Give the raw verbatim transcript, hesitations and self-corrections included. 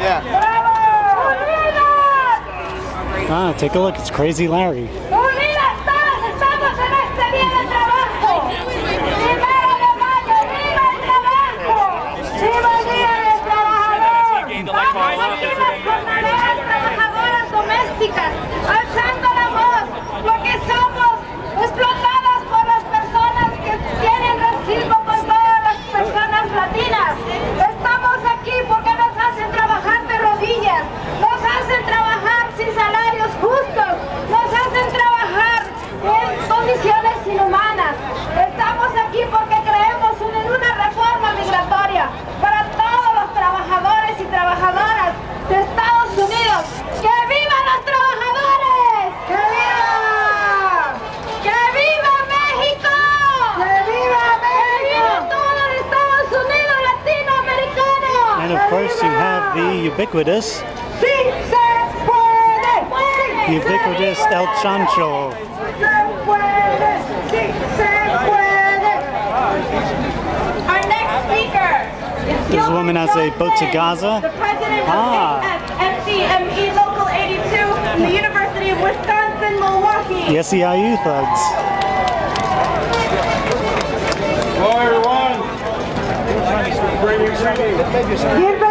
Yeah. Ah, take a look. It's Crazy Larry. First, you have the ubiquitous, the ubiquitous El Chancho. Our next speaker is this woman has a Botagaza, the president ah. of M C M E Local eighty-two in the University of Wisconsin, Milwaukee. The S E I U thugs. Hello, everyone. Thanks for bringing me.